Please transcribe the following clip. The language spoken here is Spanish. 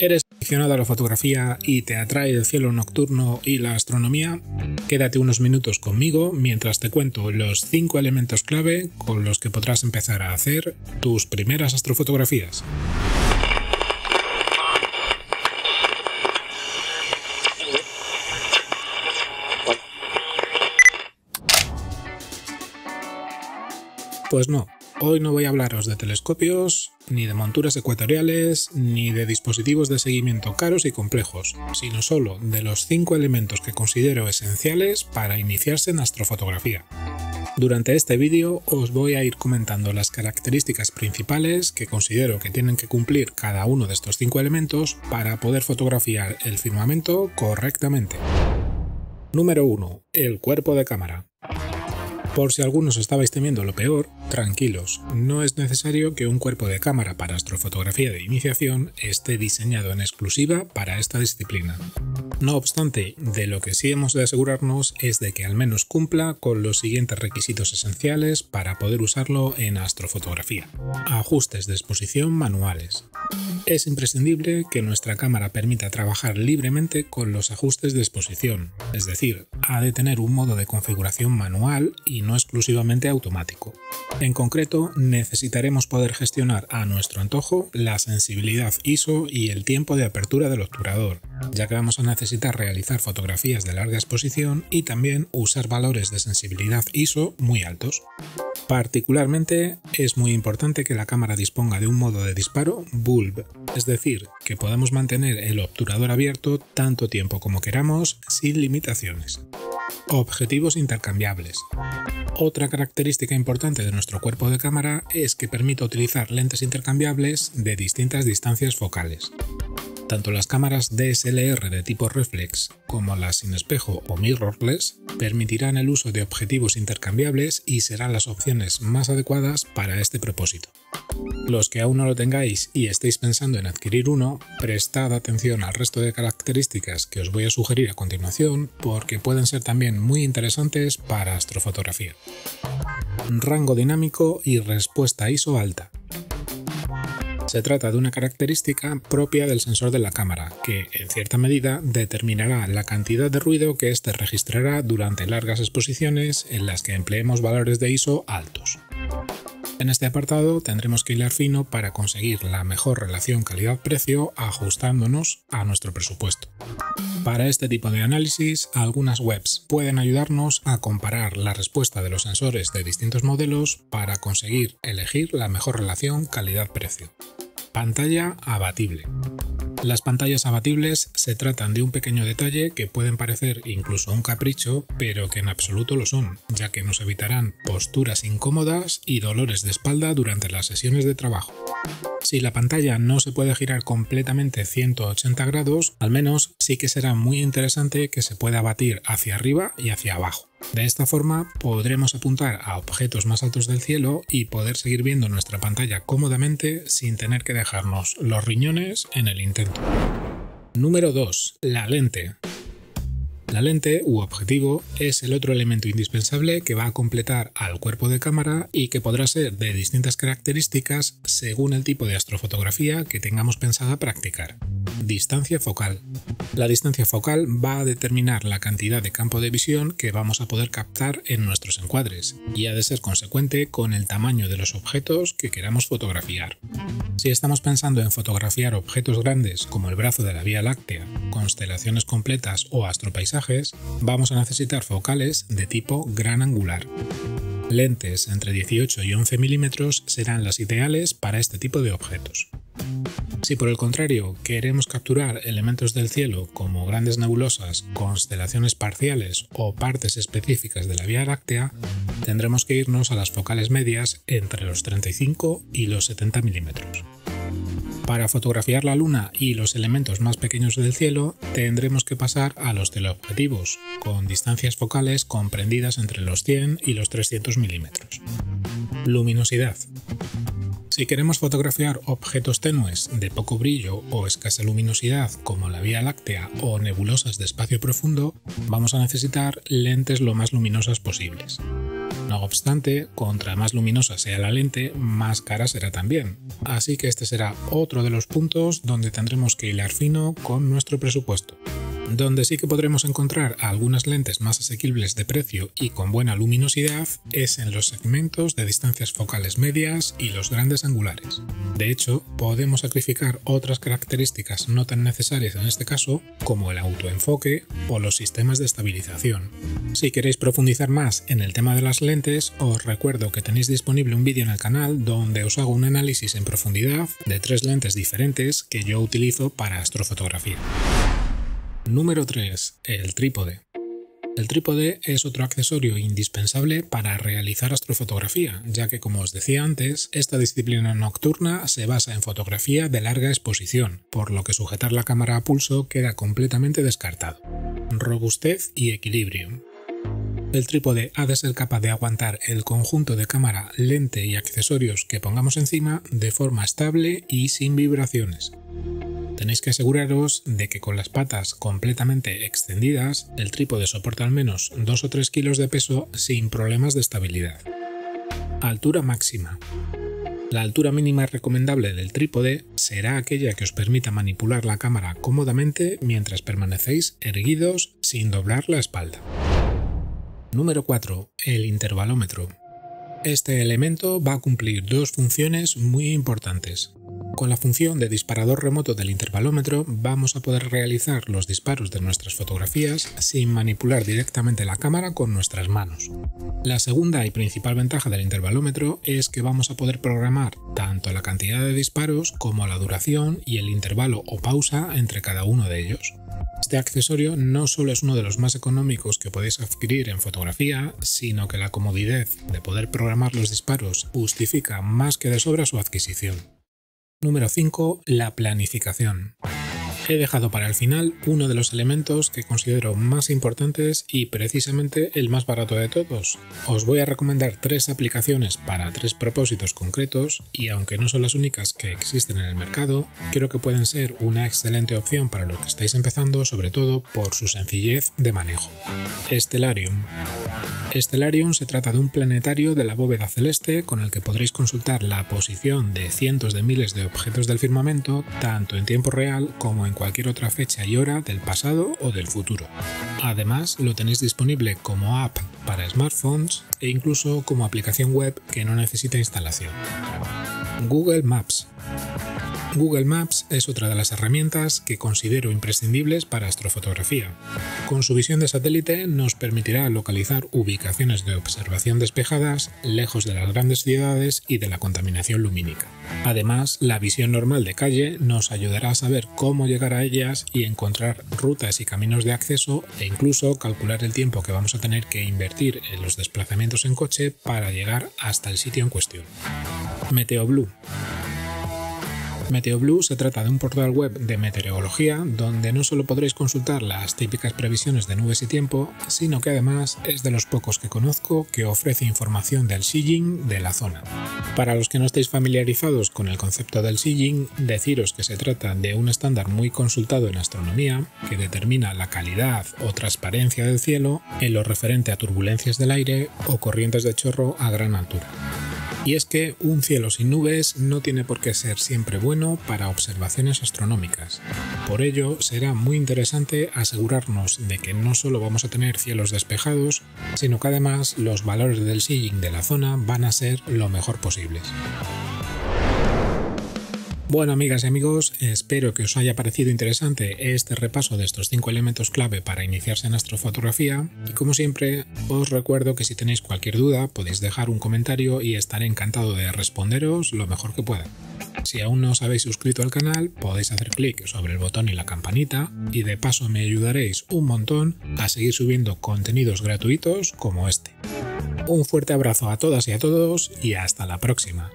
¿Eres aficionado a la fotografía y te atrae el cielo nocturno y la astronomía? Quédate unos minutos conmigo mientras te cuento los 5 elementos clave con los que podrás empezar a hacer tus primeras astrofotografías. Pues no. Hoy no voy a hablaros de telescopios, ni de monturas ecuatoriales, ni de dispositivos de seguimiento caros y complejos, sino solo de los 5 elementos que considero esenciales para iniciarse en astrofotografía. Durante este vídeo os voy a ir comentando las características principales que considero que tienen que cumplir cada uno de estos 5 elementos para poder fotografiar el firmamento correctamente. Número 1. El cuerpo de cámara. Por si algunos estabais temiendo lo peor, tranquilos, no es necesario que un cuerpo de cámara para astrofotografía de iniciación esté diseñado en exclusiva para esta disciplina. No obstante, de lo que sí hemos de asegurarnos es de que al menos cumpla con los siguientes requisitos esenciales para poder usarlo en astrofotografía. Ajustes de exposición manuales. Es imprescindible que nuestra cámara permita trabajar libremente con los ajustes de exposición, es decir, ha de tener un modo de configuración manual y no exclusivamente automático. En concreto, necesitaremos poder gestionar a nuestro antojo la sensibilidad ISO y el tiempo de apertura del obturador, ya que vamos a necesitar realizar fotografías de larga exposición y también usar valores de sensibilidad ISO muy altos. Particularmente, es muy importante que la cámara disponga de un modo de disparo bulb, es decir, que podamos mantener el obturador abierto tanto tiempo como queramos sin limitaciones. Objetivos intercambiables. Otra característica importante de nuestro cuerpo de cámara es que permite utilizar lentes intercambiables de distintas distancias focales. Tanto las cámaras DSLR de tipo reflex como las sin espejo o mirrorless permitirán el uso de objetivos intercambiables y serán las opciones más adecuadas para este propósito. Los que aún no lo tengáis y estéis pensando en adquirir uno, prestad atención al resto de características que os voy a sugerir a continuación porque pueden ser también muy interesantes para astrofotografía. Rango dinámico y respuesta ISO alta. Se trata de una característica propia del sensor de la cámara, que, en cierta medida, determinará la cantidad de ruido que éste registrará durante largas exposiciones en las que empleemos valores de ISO altos. En este apartado tendremos que hilar fino para conseguir la mejor relación calidad-precio ajustándonos a nuestro presupuesto. Para este tipo de análisis, algunas webs pueden ayudarnos a comparar la respuesta de los sensores de distintos modelos para conseguir elegir la mejor relación calidad-precio. Pantalla abatible. Las pantallas abatibles se tratan de un pequeño detalle que pueden parecer incluso un capricho, pero que en absoluto lo son, ya que nos evitarán posturas incómodas y dolores de espalda durante las sesiones de trabajo. Si la pantalla no se puede girar completamente 180 grados, al menos sí que será muy interesante que se pueda abatir hacia arriba y hacia abajo. De esta forma podremos apuntar a objetos más altos del cielo y poder seguir viendo nuestra pantalla cómodamente sin tener que dejarnos los riñones en el intento. Número 2. La lente. La lente u objetivo es el otro elemento indispensable que va a completar al cuerpo de cámara y que podrá ser de distintas características según el tipo de astrofotografía que tengamos pensada practicar. Distancia focal. La distancia focal va a determinar la cantidad de campo de visión que vamos a poder captar en nuestros encuadres y ha de ser consecuente con el tamaño de los objetos que queramos fotografiar. Si estamos pensando en fotografiar objetos grandes como el brazo de la Vía Láctea, constelaciones completas o astropaisajes, vamos a necesitar focales de tipo gran angular. Lentes entre 18 y 11 milímetros serán las ideales para este tipo de objetos. Si por el contrario queremos capturar elementos del cielo como grandes nebulosas, constelaciones parciales o partes específicas de la Vía Láctea, tendremos que irnos a las focales medias entre los 35 y los 70 milímetros. Para fotografiar la Luna y los elementos más pequeños del cielo, tendremos que pasar a los teleobjetivos, con distancias focales comprendidas entre los 100 y los 300 milímetros. Luminosidad. Si queremos fotografiar objetos tenues de poco brillo o escasa luminosidad como la Vía Láctea o nebulosas de espacio profundo, vamos a necesitar lentes lo más luminosas posibles. No obstante, contra más luminosa sea la lente, más cara será también. Así que este será otro de los puntos donde tendremos que hilar fino con nuestro presupuesto. Donde sí que podremos encontrar algunas lentes más asequibles de precio y con buena luminosidad es en los segmentos de distancias focales medias y los grandes angulares. De hecho, podemos sacrificar otras características no tan necesarias en este caso, como el autoenfoque o los sistemas de estabilización. Si queréis profundizar más en el tema de las lentes, os recuerdo que tenéis disponible un vídeo en el canal donde os hago un análisis en profundidad de 3 lentes diferentes que yo utilizo para astrofotografía. Número 3. El trípode. El trípode es otro accesorio indispensable para realizar astrofotografía, ya que, como os decía antes, esta disciplina nocturna se basa en fotografía de larga exposición, por lo que sujetar la cámara a pulso queda completamente descartado. Robustez y equilibrio. El trípode ha de ser capaz de aguantar el conjunto de cámara, lente y accesorios que pongamos encima de forma estable y sin vibraciones. Tenéis que aseguraros de que con las patas completamente extendidas, el trípode soporta al menos 2 o 3 kilos de peso sin problemas de estabilidad. Altura máxima. La altura mínima recomendable del trípode será aquella que os permita manipular la cámara cómodamente mientras permanecéis erguidos sin doblar la espalda. Número 4. El intervalómetro. Este elemento va a cumplir 2 funciones muy importantes. Con la función de disparador remoto del intervalómetro vamos a poder realizar los disparos de nuestras fotografías sin manipular directamente la cámara con nuestras manos. La segunda y principal ventaja del intervalómetro es que vamos a poder programar tanto la cantidad de disparos como la duración y el intervalo o pausa entre cada uno de ellos. Este accesorio no solo es uno de los más económicos que podéis adquirir en fotografía, sino que la comodidad de poder programar los disparos justifica más que de sobra su adquisición. Número 5. La planificación. He dejado para el final uno de los elementos que considero más importantes y precisamente el más barato de todos. Os voy a recomendar 3 aplicaciones para 3 propósitos concretos y aunque no son las únicas que existen en el mercado, creo que pueden ser una excelente opción para los que estáis empezando, sobre todo por su sencillez de manejo. Stellarium. Stellarium se trata de un planetario de la bóveda celeste con el que podréis consultar la posición de cientos de miles de objetos del firmamento tanto en tiempo real como en cualquier otra fecha y hora del pasado o del futuro. Además, lo tenéis disponible como app para smartphones e incluso como aplicación web que no necesita instalación. Google Maps. Google Maps es otra de las herramientas que considero imprescindibles para astrofotografía. Con su visión de satélite nos permitirá localizar ubicaciones de observación despejadas, lejos de las grandes ciudades y de la contaminación lumínica. Además, la visión normal de calle nos ayudará a saber cómo llegar a ellas y encontrar rutas y caminos de acceso e incluso calcular el tiempo que vamos a tener que invertir en los desplazamientos en coche para llegar hasta el sitio en cuestión. Meteoblue. Meteoblue se trata de un portal web de meteorología donde no solo podréis consultar las típicas previsiones de nubes y tiempo, sino que además es de los pocos que conozco que ofrece información del shijing de la zona. Para los que no estéis familiarizados con el concepto del shijing, deciros que se trata de un estándar muy consultado en astronomía que determina la calidad o transparencia del cielo en lo referente a turbulencias del aire o corrientes de chorro a gran altura. Y es que un cielo sin nubes no tiene por qué ser siempre bueno para observaciones astronómicas. Por ello, será muy interesante asegurarnos de que no solo vamos a tener cielos despejados, sino que además los valores del shijing de la zona van a ser lo mejor posibles. Bueno, amigas y amigos, espero que os haya parecido interesante este repaso de estos 5 elementos clave para iniciarse en astrofotografía y como siempre os recuerdo que si tenéis cualquier duda podéis dejar un comentario y estaré encantado de responderos lo mejor que pueda. Si aún no os habéis suscrito al canal podéis hacer clic sobre el botón y la campanita y de paso me ayudaréis un montón a seguir subiendo contenidos gratuitos como este. Un fuerte abrazo a todas y a todos y hasta la próxima.